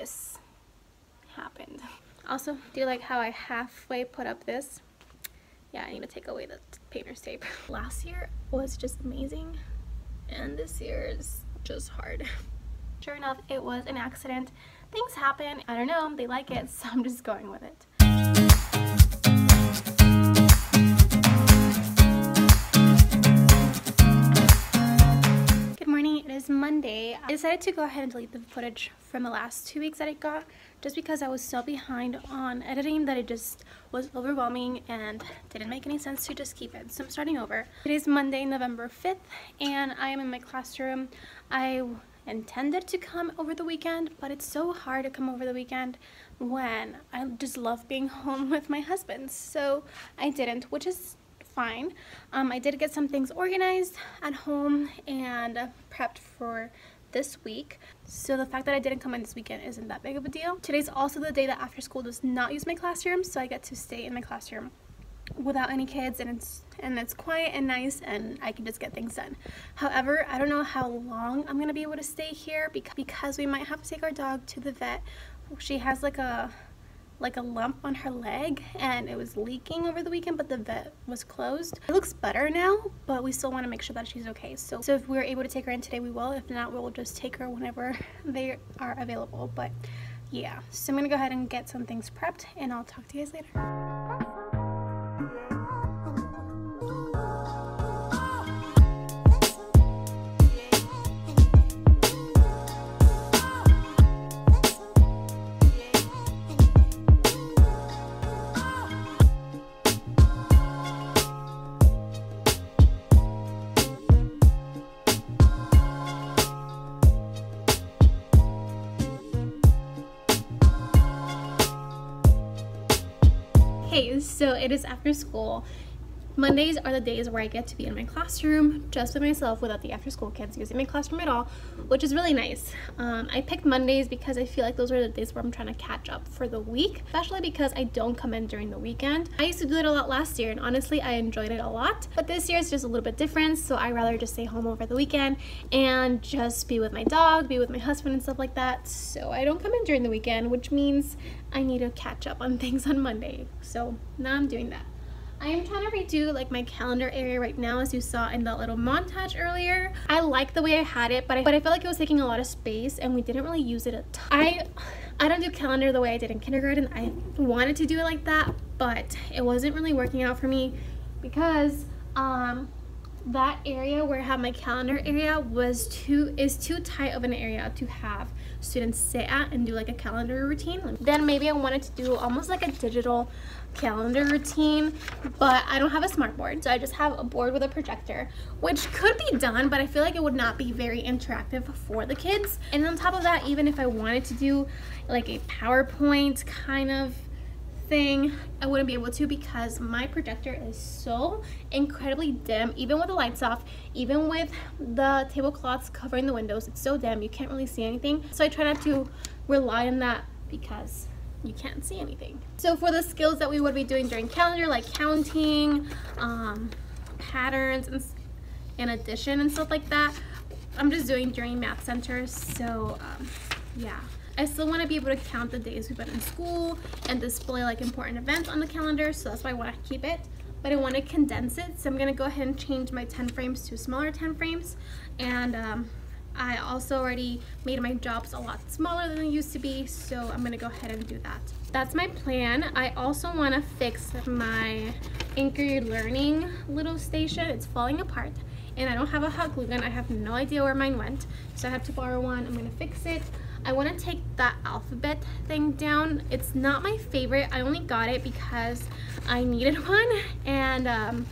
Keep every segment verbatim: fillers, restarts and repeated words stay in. this happened. Also, do you like how I halfway put up this? Yeah, I need to take away the painter's tape. Last year was just amazing, and this year is just hard. Sure enough, it was an accident. Things happen. I don't know, they like it, so I'm just going with it. Monday, I decided to go ahead and delete the footage from the last two weeks that I got, just because I was so behind on editing that it just was overwhelming and didn't make any sense to just keep it. So I'm starting over. It is Monday, November fifth, and I am in my classroom. I intended to come over the weekend, but it's so hard to come over the weekend when I just love being home with my husband. So I didn't, which is fine. Um, I did get some things organized at home and prepped for this week. So the fact that I didn't come in this weekend isn't that big of a deal. Today's also the day that after school does not use my classroom, so I get to stay in my classroom without any kids, and it's and it's quiet and nice, and I can just get things done. However, I don't know how long I'm gonna be able to stay here because, because we might have to take our dog to the vet. She has like a like a lump on her leg, and it was leaking over the weekend, but the vet was closed. It looks better now, but we still want to make sure that she's okay. So, so if we're able to take her in today, we will. If not, we'll just take her whenever they are available. But yeah, so I'm gonna go ahead and get some things prepped, and I'll talk to you guys later. Hey, so it is after school. Mondays are the days where I get to be in my classroom just by myself without the after school kids using my classroom at all, which is really nice. Um, I picked Mondays because I feel like those are the days where I'm trying to catch up for the week, especially because I don't come in during the weekend. I used to do it a lot last year, and honestly, I enjoyed it a lot, but this year it's just a little bit different, so I'd rather just stay home over the weekend and just be with my dog, be with my husband and stuff like that. So I don't come in during the weekend, which means I need to catch up on things on Monday. So now I'm doing that. I am trying to redo like my calendar area right now, as you saw in that little montage earlier. I like the way I had it, but I, but I felt like it was taking a lot of space and we didn't really use it a ton. I, I don't do calendar the way I did in kindergarten. I wanted to do it like that, but it wasn't really working out for me because um, that area where I have my calendar area was too is too tight of an area to have students sit at and do like a calendar routine. Then maybe I wanted to do almost like a digital calendar routine, but I don't have a smart board, so I just have a board with a projector, which could be done, but I feel like it would not be very interactive for the kids. And on top of that, even if I wanted to do like a PowerPoint kind of thing, I wouldn't be able to because my projector is so incredibly dim. Even with the lights off, even with the tablecloths covering the windows, it's so dim you can't really see anything. So I try not to rely on that because you can't see anything. So for the skills that we would be doing during calendar, like counting, um, patterns, and, and addition and stuff like that, I'm just doing during math centers. So um, yeah, I still want to be able to count the days we've been in school and display like important events on the calendar, so that's why I want to keep it, but I want to condense it. So I'm going to go ahead and change my ten frames to smaller ten frames, and um, I also already made my jobs a lot smaller than they used to be, so I'm going to go ahead and do that. That's my plan. I also want to fix my Anchor Your Learning little station. It's falling apart, and I don't have a hot glue gun. I have no idea where mine went, so I have to borrow one. I'm going to fix it. I want to take that alphabet thing down. It's not my favorite. I only got it because I needed one, and um,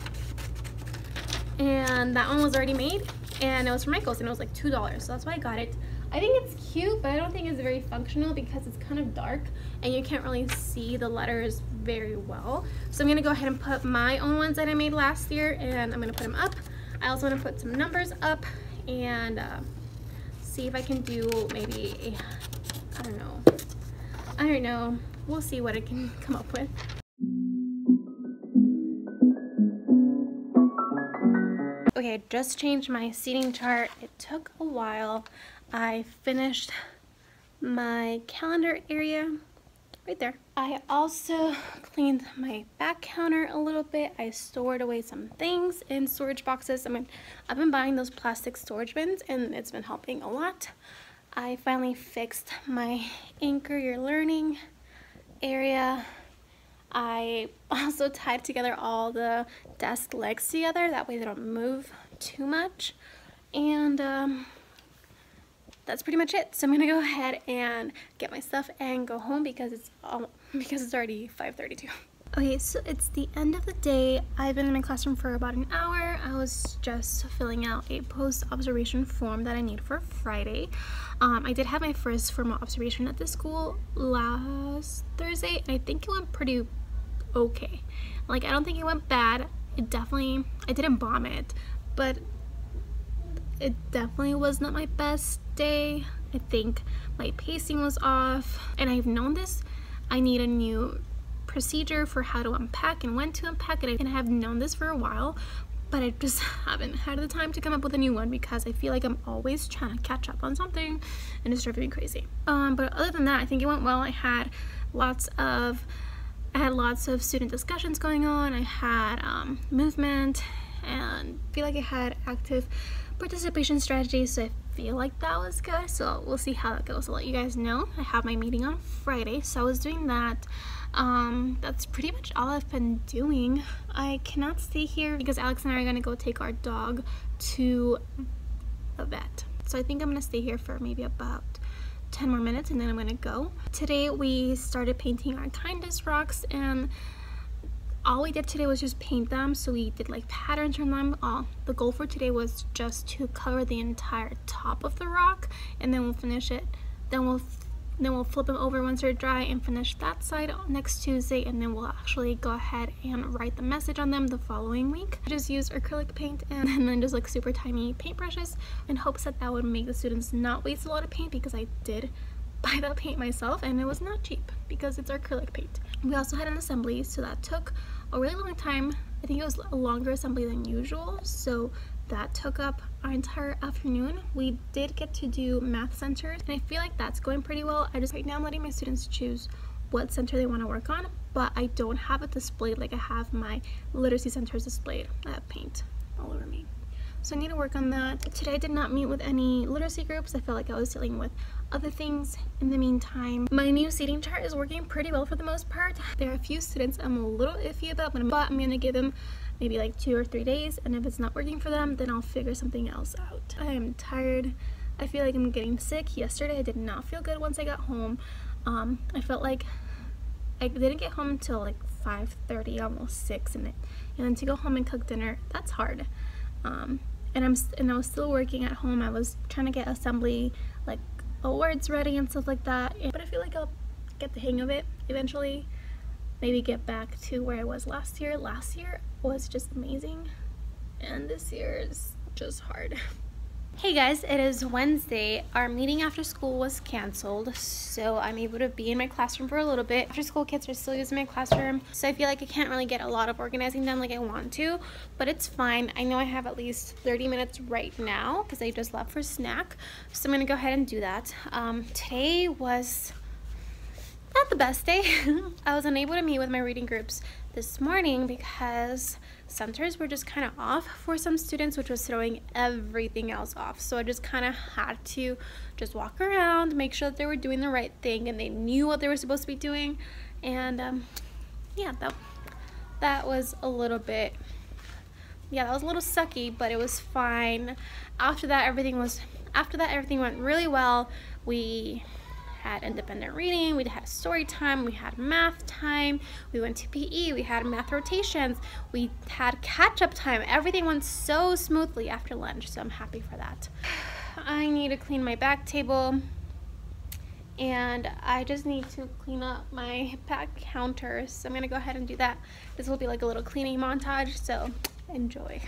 and that one was already made, and it was for Michael's, and it was like two dollars, so that's why I got it. I think it's cute, but I don't think it's very functional because it's kind of dark and you can't really see the letters very well. So I'm gonna go ahead and put my own ones that I made last year, and I'm gonna put them up. I also wanna put some numbers up and uh, see if I can do maybe, a, I don't know. I don't know, we'll see what I can come up with. Okay, I just changed my seating chart. It took a while. I finished my calendar area right there. I also cleaned my back counter a little bit. I stored away some things in storage boxes. I mean, I've been buying those plastic storage bins and it's been helping a lot. I finally fixed my Anchor Your Learning area. I also tied together all the desk legs together, that way they don't move too much. And um, that's pretty much it. So I'm gonna go ahead and get my stuff and go home because it's um, because it's already five thirty-two. Okay, so it's the end of the day. I've been in my classroom for about an hour. I was just filling out a post-observation form that I need for Friday. Um, I did have my first formal observation at the school last Thursday, and I think it went pretty okay. Like, I don't think it went bad. It definitely, I didn't bomb it, but it definitely was not my best day. I think my pacing was off, and I've known this. I need a new procedure for how to unpack and when to unpack it, and I have known this for a while, but I just haven't had the time to come up with a new one because I feel like I'm always trying to catch up on something and it's driving me crazy. Um, but other than that, I think it went well. I had lots of I had lots of student discussions going on. I had um, movement, and I feel like I had active participation strategies, so I feel like that was good. So we'll see how that goes. I'll let you guys know. I have my meeting on Friday, so I was doing that. Um, that's pretty much all I've been doing. I cannot stay here because Alex and I are gonna go take our dog to the vet. So I think I'm gonna stay here for maybe about ten more minutes and then I'm gonna go. Today we started painting our kindness rocks, and all we did today was just paint them. So we did like patterns on them. All the goal for today was just to cover the entire top of the rock, and then we'll finish it. Then we'll Then we'll flip them over once they're dry and finish that side next Tuesday, and then we'll actually go ahead and write the message on them the following week. I just used acrylic paint and, and then just like super tiny paintbrushes in hopes that that would make the students not waste a lot of paint, because I did buy that paint myself and it was not cheap because it's acrylic paint. We also had an assembly, so that took a really long time. I think it was a longer assembly than usual, so that took up our entire afternoon. We did get to do math centers, and I feel like that's going pretty well. I just right now I'm letting my students choose what center they want to work on, but I don't have it displayed like I have my literacy centers displayed. I have paint all over me, so I need to work on that. Today I did not meet with any literacy groups. I felt like I was dealing with other things in the meantime. My new seating chart is working pretty well for the most part. There are a few students I'm a little iffy about, but I'm gonna give them maybe like two or three days, and if it's not working for them, then I'll figure something else out. I am tired. I feel like I'm getting sick. Yesterday I did not feel good once I got home. Um, I felt like I didn't get home until like five thirty, almost six, and then, and then to go home and cook dinner, that's hard. Um, and I'm and I was still working at home. I was trying to get assembly like awards ready and stuff like that, and, but I feel like I'll get the hang of it eventually. Maybe get back to where I was last year. Last year was just amazing, and this year is just hard. Hey guys, it is Wednesday. Our meeting after school was canceled, so I'm able to be in my classroom for a little bit. After school kids are still using my classroom, so I feel like I can't really get a lot of organizing done like I want to, but it's fine. I know I have at least thirty minutes right now because I just left for snack, so I'm gonna go ahead and do that. Um, today was not the best day. I was unable to meet with my reading groups this morning because centers were just kind of off for some students, which was throwing everything else off. So I just kind of had to just walk around, make sure that they were doing the right thing and they knew what they were supposed to be doing. And um, yeah, that, that was a little bit, yeah, that was a little sucky, but it was fine. After that, everything was, after that, everything went really well. We had independent reading, we had story time, we had math time, we went to P E, we had math rotations, we had catch-up time. Everything went so smoothly after lunch, so I'm happy for that. I need to clean my back table, and I just need to clean up my back counter, so I'm gonna go ahead and do that. This will be like a little cleaning montage, so enjoy.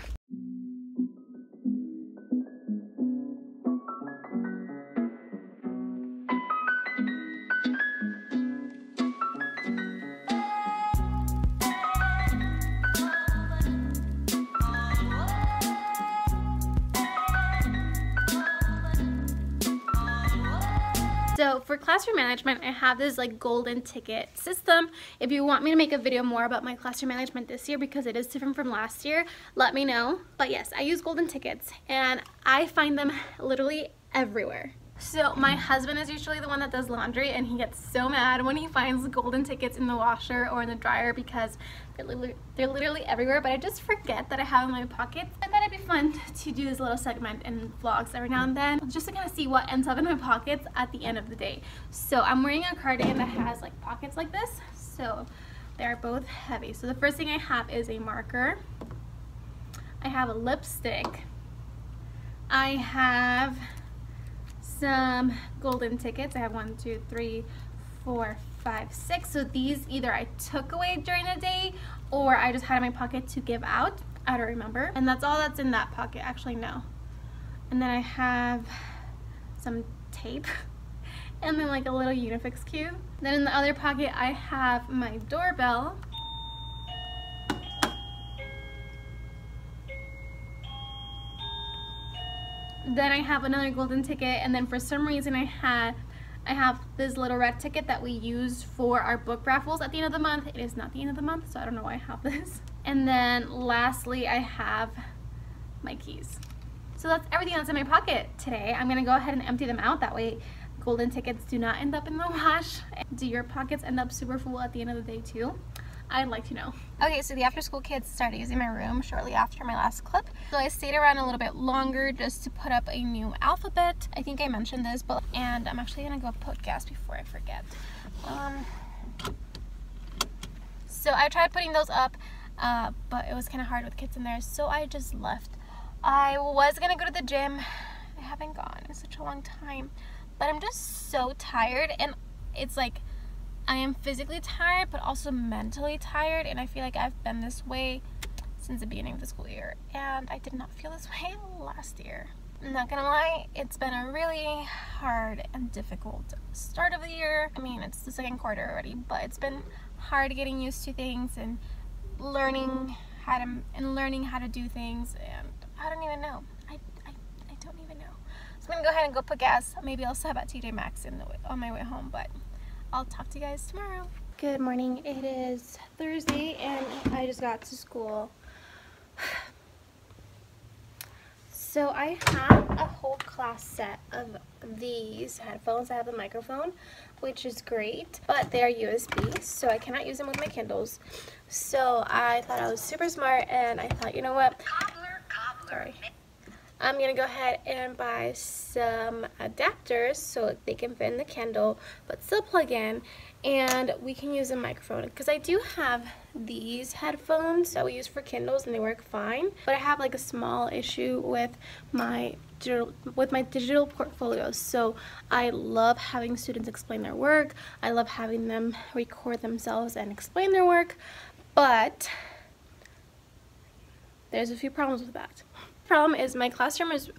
So for classroom management, I have this like golden ticket system. If you want me to make a video more about my classroom management this year, because it is different from last year, let me know. But yes, I use golden tickets and I find them literally everywhere. So my husband is usually the one that does laundry, and he gets so mad when he finds golden tickets in the washer or in the dryer, because they're literally, they're literally everywhere, but I just forget that I have them in my pockets. I thought it'd be fun to do this little segment and vlogs every now and then, just to kind of see what ends up in my pockets at the end of the day. So I'm wearing a cardigan that has like pockets like this, so they're both heavy. So the first thing I have is a marker. I have a lipstick. I have some golden tickets. I have one, two, three, four, five, six. So these either I took away during the day or I just had in my pocket to give out. I don't remember. And that's all that's in that pocket. Actually, no. And then I have some tape and then like a little Unifix cube. Then in the other pocket, I have my doorbell. Then I have another golden ticket, and then for some reason I had I have this little red ticket that we use for our book raffles at the end of the month. It is not the end of the month, so I don't know why I have this. And then lastly, I have my keys. So that's everything that's in my pocket today. I'm gonna go ahead and empty them out. That way golden tickets do not end up in the wash. Do your pockets end up super full at the end of the day too? I'd like to know. Okay, so the after school kids started using my room shortly after my last clip. So I stayed around a little bit longer just to put up a new alphabet. I think I mentioned this, but and I'm actually gonna go put gas before I forget. Um, so I tried putting those up, uh, but it was kind of hard with kids in there, so I just left. I was gonna go to the gym. I haven't gone in such a long time, but I'm just so tired, and it's like, I am physically tired but also mentally tired, and I feel like I've been this way since the beginning of the school year, and I did not feel this way last year. I'm not gonna lie, it's been a really hard and difficult start of the year. I mean, it's the second quarter already, but it's been hard getting used to things and learning how to and learning how to do things, and I don't even know. I, I, I don't even know. So I'm gonna go ahead and go put gas. Maybe I'll stop at T J Maxx in the way, on my way home, but I'll talk to you guys tomorrow. Good morning, it is Thursday and I just got to school. So I have a whole class set of these headphones. I have a microphone, which is great, but they are U S B, so I cannot use them with my Kindles. So I thought I was super smart, and I thought, you know what? Cobbler, cobbler. Sorry. I'm gonna go ahead and buy some adapters so they can fit in the Kindle but still plug in, and we can use a microphone, because I do have these headphones that we use for Kindles and they work fine, but I have like a small issue with my with my digital portfolio. So I love having students explain their work, I love having them record themselves and explain their work, but there's a few problems with that. Problem is my classroom is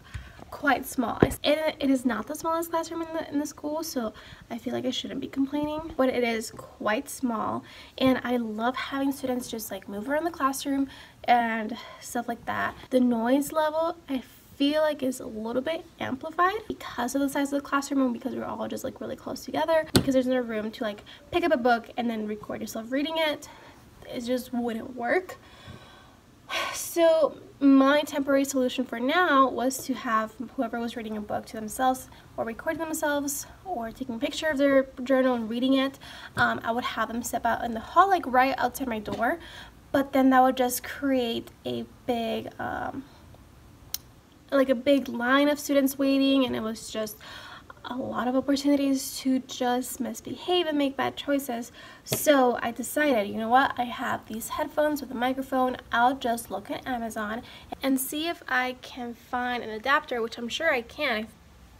quite small. It, it is not the smallest classroom in the, in the school, so I feel like I shouldn't be complaining, but it is quite small, and I love having students just like move around the classroom and stuff like that. The noise level I feel like is a little bit amplified because of the size of the classroom, and because we're all just like really close together, because there's no room to like pick up a book and then record yourself reading it. It just wouldn't work. So my temporary solution for now was to have whoever was reading a book to themselves, or recording themselves, or taking a picture of their journal and reading it. Um, I would have them step out in the hall, like right outside my door, but then that would just create a big, um, like a big line of students waiting, and it was just a lot of opportunities to just misbehave and make bad choices. So I decided, you know what, I have these headphones with a microphone, I'll just look at Amazon and see if I can find an adapter, which I'm sure I can. I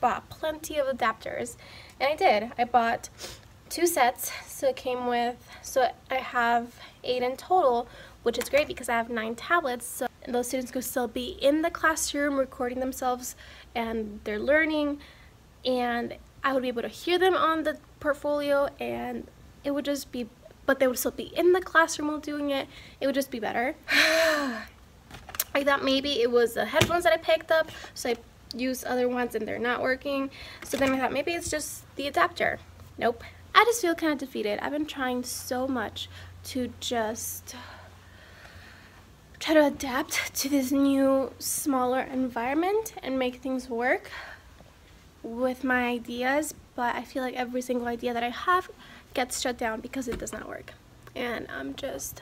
bought plenty of adapters, and I did. I bought two sets, so it came with, so I have eight in total, which is great because I have nine tablets, so those students could still be in the classroom recording themselves and their learning, and I would be able to hear them on the portfolio, and it would just be, but they would still be in the classroom while doing it. It would just be better. I thought maybe it was the headphones that I picked up, so I use other ones and they're not working. So then I thought maybe it's just the adapter. Nope. I just feel kind of defeated. I've been trying so much to just try to adapt to this new, smaller environment and make things work with my ideas, but I feel like every single idea that I have gets shut down because it does not work. And I'm just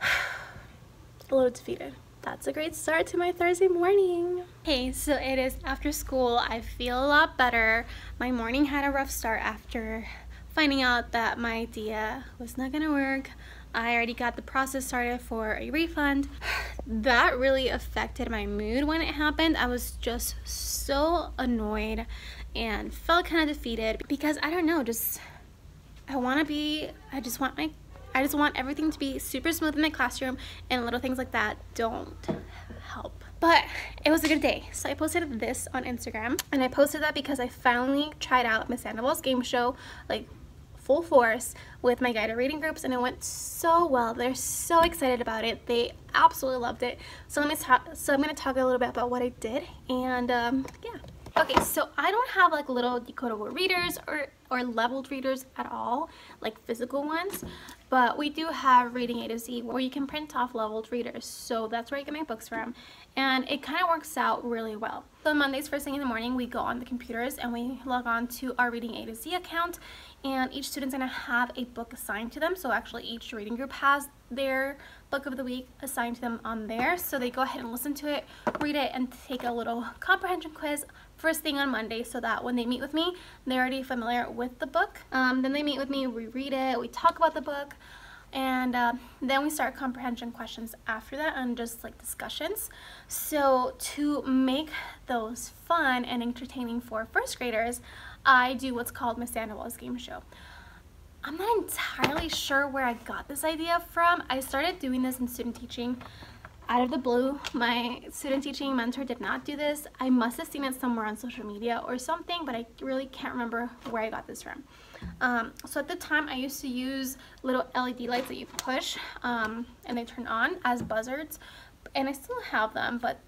a little defeated. That's a great start to my Thursday morning. Hey, so it is after school. I feel a lot better. My morning had a rough start after finding out that my idea was not gonna work. I already got the process started for a refund. That really affected my mood when it happened. I was just so annoyed and felt kind of defeated because I don't know, just I want to be, I just want my, I just want everything to be super smooth in my classroom, and little things like that don't help. But it was a good day. So I posted this on Instagram, and I posted that because I finally tried out Miss Sandoval's Game Show, like full force, with my guided reading groups, and it went so well. They're so excited about it. They absolutely loved it. So let me talk, so I'm going to talk a little bit about what I did, and um, yeah. Okay, so I don't have like little decodable readers or, or leveled readers at all, like physical ones, but we do have Reading A to Z where you can print off leveled readers, so that's where I get my books from, and it kind of works out really well. So Mondays first thing in the morning we go on the computers and we log on to our Reading A to Z account, and each student's going to have a book assigned to them, so actually each reading group has their book of the week assigned to them on there, so they go ahead and listen to it, read it, and take a little comprehension quiz first thing on Monday, so that when they meet with me, they're already familiar with the book. Um, then they meet with me, we read it, we talk about the book, and uh, then we start comprehension questions after that, and just like discussions. So to make those fun and entertaining for first graders, I do what's called Miss Sandoval's Game Show. I'm not entirely sure where I got this idea from. I started doing this in student teaching. Out of the blue, my student teaching mentor did not do this. I must have seen it somewhere on social media or something, but I really can't remember where I got this from. Um, so at the time, I used to use little L E D lights that you push um, and they turn on as buzzards, and I still have them, but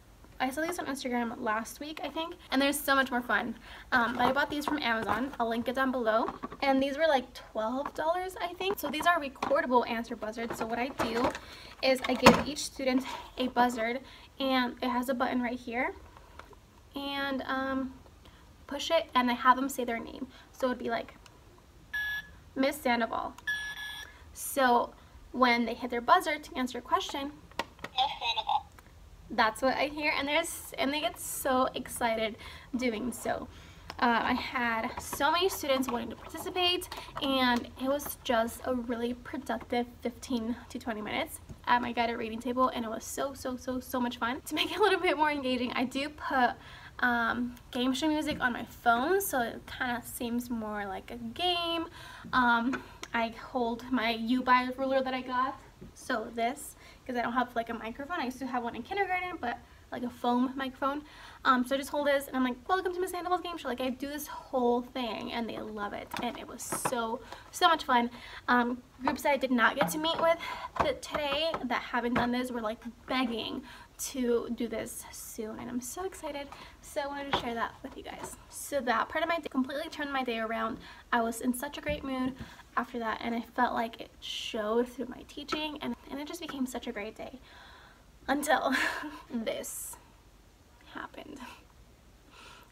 I saw these on Instagram last week, I think, and they're so much more fun. Um, I bought these from Amazon. I'll link it down below. And these were like twelve dollars, I think. So these are recordable answer buzzards. So what I do is I give each student a buzzard, and it has a button right here, and um, push it, and I have them say their name. So it would be like, Miss Sandoval. So when they hit their buzzer to answer a question, Miss Sandoval. That's what I hear, and there's and they get so excited doing so. Uh, I had so many students wanting to participate, and it was just a really productive fifteen to twenty minutes at my guided reading table, and it was so so so so much fun. To make it a little bit more engaging, I do put um, game show music on my phone, so it kind of seems more like a game. Um, I hold my U-Buy ruler that I got, so this. Because I don't have like a microphone. I used to have one in kindergarten, but like a foam microphone. Um, so I just hold this and I'm like, welcome to Miss Sandoval's Game Show. Like I do this whole thing and they love it. And it was so, so much fun. Um, groups that I did not get to meet with that today that haven't done this were like begging to do this soon, and I'm so excited. So I wanted to share that with you guys. So that part of my day completely turned my day around. I was in such a great mood after that, and I felt like it showed through my teaching, and, and it just became such a great day until this happened.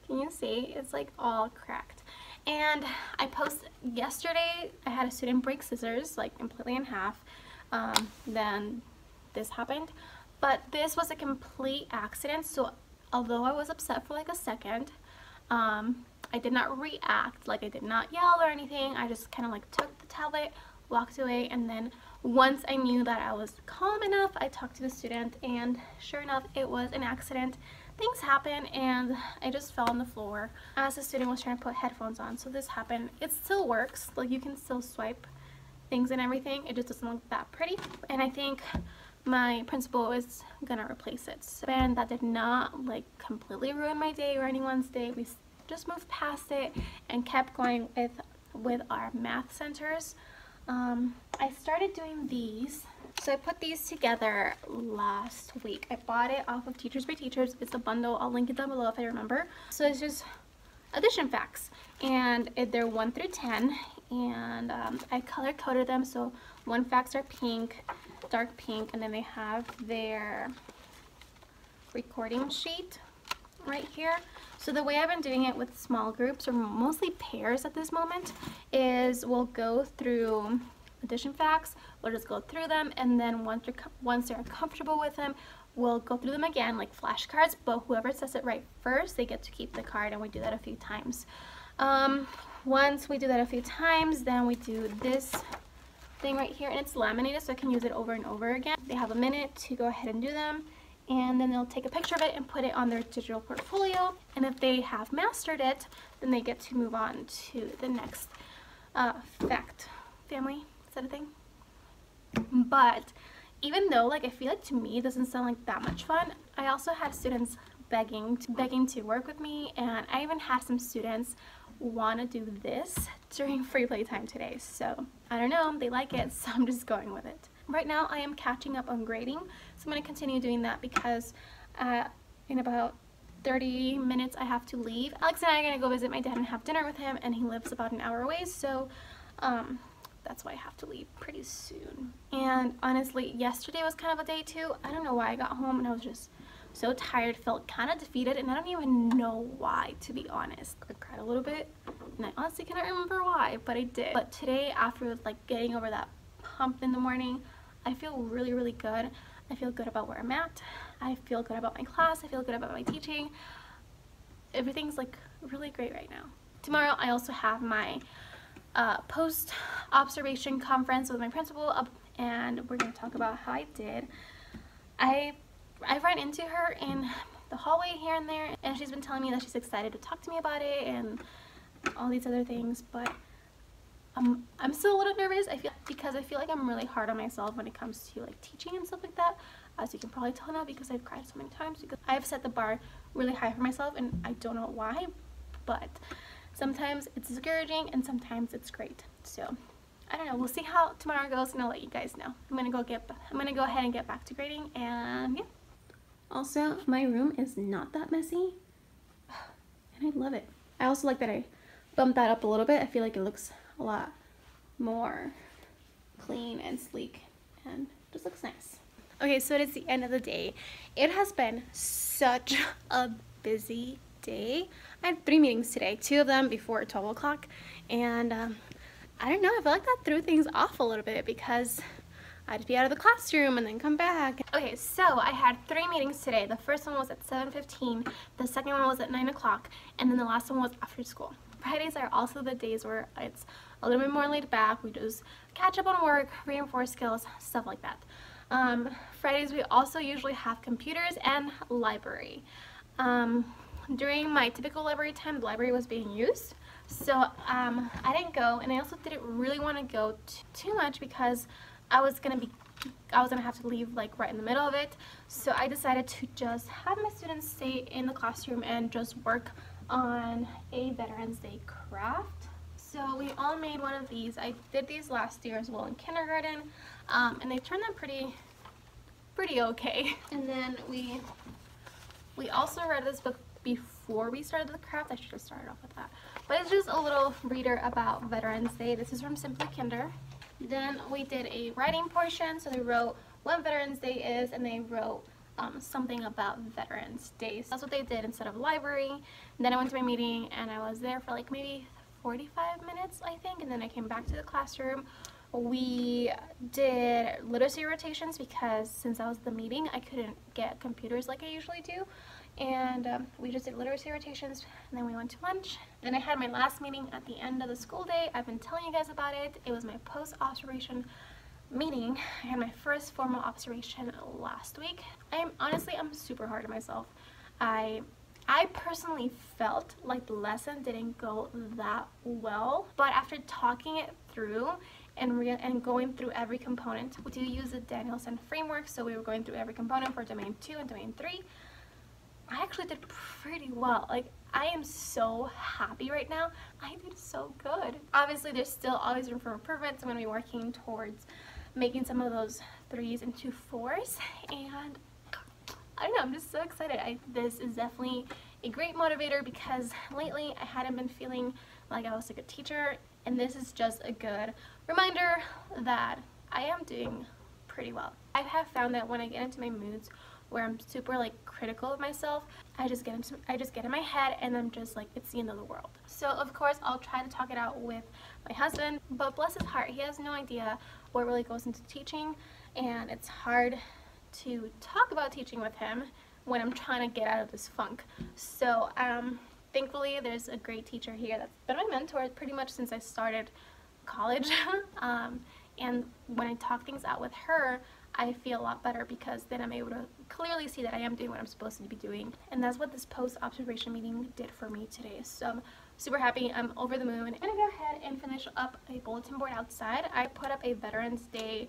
Can you see? It's like all cracked. And I posted yesterday, I had a student break scissors like completely in half. Um, then this happened. But this was a complete accident, so although I was upset for like a second, um, I did not react, like I did not yell or anything. I just kind of like took the tablet, walked away, and then once I knew that I was calm enough, I talked to the student, and sure enough, it was an accident. Things happen, and I just fell on the floor as the student was trying to put headphones on, so this happened. It still works, like you can still swipe things and everything. It just doesn't look that pretty, and I think my principal is gonna replace it. So, and that did not like completely ruin my day or anyone's day. We just moved past it and kept going with with our math centers. Um, I started doing these So I put these together last week. I bought it off of Teachers Pay Teachers. It's a bundle. I'll link it down below if I remember. So it's just addition facts, and they're one through ten, and um, I color coded them. So one facts are pink, dark pink, and then they have their recording sheet right here. So the way I've been doing it with small groups, or mostly pairs at this moment, is we'll go through addition facts, we'll just go through them, and then once you're once they're comfortable with them, we'll go through them again like flashcards, but whoever says it right first, they get to keep the card, and we do that a few times. Um, once we do that a few times, then we do this thing right here, and it's laminated, so I can use it over and over again. They have a minute to go ahead and do them, and then they'll take a picture of it and put it on their digital portfolio, and if they have mastered it, then they get to move on to the next uh, fact family. Is that a thing? But even though, like, I feel like to me it doesn't sound like that much fun, I also had students begging to, begging to work with me, and I even had some students want to do this during free play time today. So I don't know, they like it, so I'm just going with it. Right now I am catching up on grading, so I'm going to continue doing that because uh, in about thirty minutes I have to leave. Alex and I are going to go visit my dad and have dinner with him, and he lives about an hour away, so um, that's why I have to leave pretty soon. And honestly, yesterday was kind of a day too. I don't know why. I got home and I was just so tired, felt kind of defeated, and I don't even know why, to be honest. I cried a little bit, and I honestly cannot remember why, but I did. But today, after like getting over that hump in the morning, I feel really, really good. I feel good about where I'm at. I feel good about my class. I feel good about my teaching. Everything's like really great right now. Tomorrow, I also have my Uh, post observation conference with my principal, up, and we're going to talk about how I did. I I ran into her in the hallway here and there, and she's been telling me that she's excited to talk to me about it and all these other things, but um, I'm still a little nervous. I feel because I feel like I'm really hard on myself when it comes to like teaching and stuff like that, as you can probably tell now because I've cried so many times, because I've set the bar really high for myself, and I don't know why, but sometimes it's discouraging and sometimes it's great. So I don't know, we'll see how tomorrow goes, and I'll let you guys know. I'm gonna go get I'm gonna go ahead and get back to grading, and yeah. Also, my room is not that messy and I love it. I also like that I bumped that up a little bit. I feel like it looks a lot more clean and sleek and just looks nice. Okay, so it is the end of the day. It has been such a busy day Day. I had three meetings today, two of them before twelve o'clock, and um, I don't know, I feel like that threw things off a little bit because I'd be out of the classroom and then come back. Okay, so I had three meetings today. The first one was at seven fifteen, the second one was at nine o'clock, and then the last one was after school. Fridays are also the days where it's a little bit more laid back. We just catch up on work, reinforce skills, stuff like that. Um, Fridays we also usually have computers and library. Um, During my typical library time, the library was being used, so um, I didn't go, and I also didn't really want to go too much because I was gonna be, I was gonna have to leave like right in the middle of it. So I decided to just have my students stay in the classroom and just work on a Veterans Day craft. So we all made one of these. I did these last year as well in kindergarten, um, and they turned out pretty, pretty okay. And then we, we also read this book before we started the craft. I should have started off with that, but it's just a little reader about Veterans Day. This is from Simply Kinder. Then we did a writing portion, so they wrote what Veterans Day is, and they wrote um, something about Veterans Day. So that's what they did instead of library. And then I went to my meeting, and I was there for like maybe forty-five minutes, I think, and then I came back to the classroom. We did literacy rotations because since I was the meeting, I couldn't get computers like I usually do, and um, we just did literacy rotations, and then we went to lunch. Then I had my last meeting at the end of the school day. I've been telling you guys about it. It was my post-observation meeting. I had my first formal observation last week. I am honestly, I'm super hard on myself. I I personally felt like the lesson didn't go that well, but after talking it through and, re and going through every component, we do use the Danielson framework, so we were going through every component for domain two and domain three. I actually did pretty well. Like, I am so happy right now. I did so good. Obviously, there's still always room for improvement, so I'm gonna be working towards making some of those threes into fours, and I don't know, I'm just so excited. I, this is definitely a great motivator because lately I hadn't been feeling like I was a good teacher, and this is just a good reminder that I am doing pretty well. I have found that when I get into my moods where I'm super like critical of myself, I just get into, I just get in my head and I'm just like, it's the end of the world. So of course I'll try to talk it out with my husband, but bless his heart, he has no idea what really goes into teaching, and it's hard to talk about teaching with him when I'm trying to get out of this funk. So um, thankfully there's a great teacher here that's been my mentor pretty much since I started college. um, and when I talk things out with her, I feel a lot better because then I'm able to clearly see that I am doing what I'm supposed to be doing. And that's what this post-observation meeting did for me today. So I'm super happy. I'm over the moon. I'm going to go ahead and finish up a bulletin board outside. I put up a Veterans Day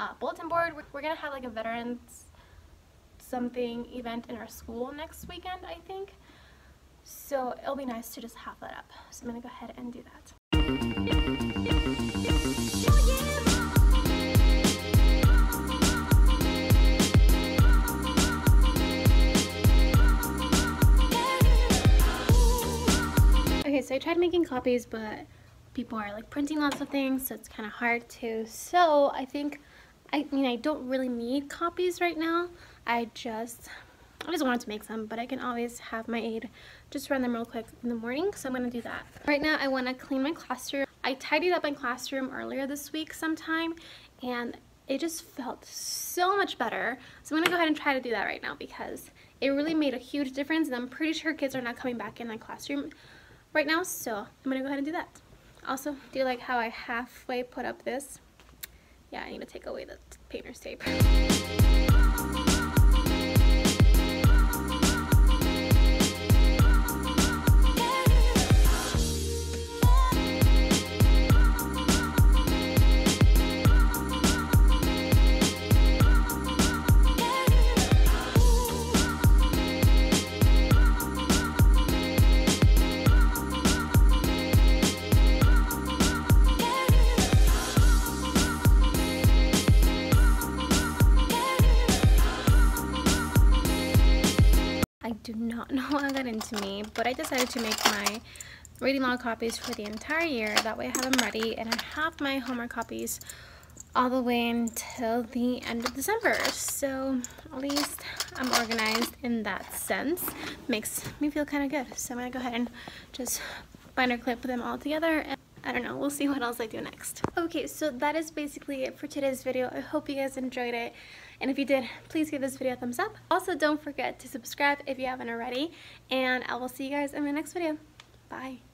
uh, bulletin board. We're going to have like a Veterans something event in our school next weekend, I think. So it'll be nice to just have that up. So I'm going to go ahead and do that. Okay, so I tried making copies, but people are like printing lots of things, so it's kind of hard to. So I think, I mean, I don't really need copies right now. I just, I just wanted to make some, but I can always have my aide just run them real quick in the morning, so I'm gonna do that. Right now, I want to clean my classroom. I tidied up my classroom earlier this week sometime, and it just felt so much better. So I'm gonna go ahead and try to do that right now because it really made a huge difference, and I'm pretty sure kids are not coming back in my classroom right now, so I'm gonna go ahead and do that. Also, do you like how I halfway put up this? Yeah, I need to take away the painter's tape. Into me, but I decided to make my reading log copies for the entire year, that way I have them ready, and I have my homework copies all the way until the end of December, so at least I'm organized in that sense. Makes me feel kind of good, so I'm gonna go ahead and just binder clip them all together, and I don't know, we'll see what else I do next. Okay, so that is basically it for today's video. I hope you guys enjoyed it, and if you did, please give this video a thumbs up. Also, don't forget to subscribe if you haven't already, and I will see you guys in my next video. Bye.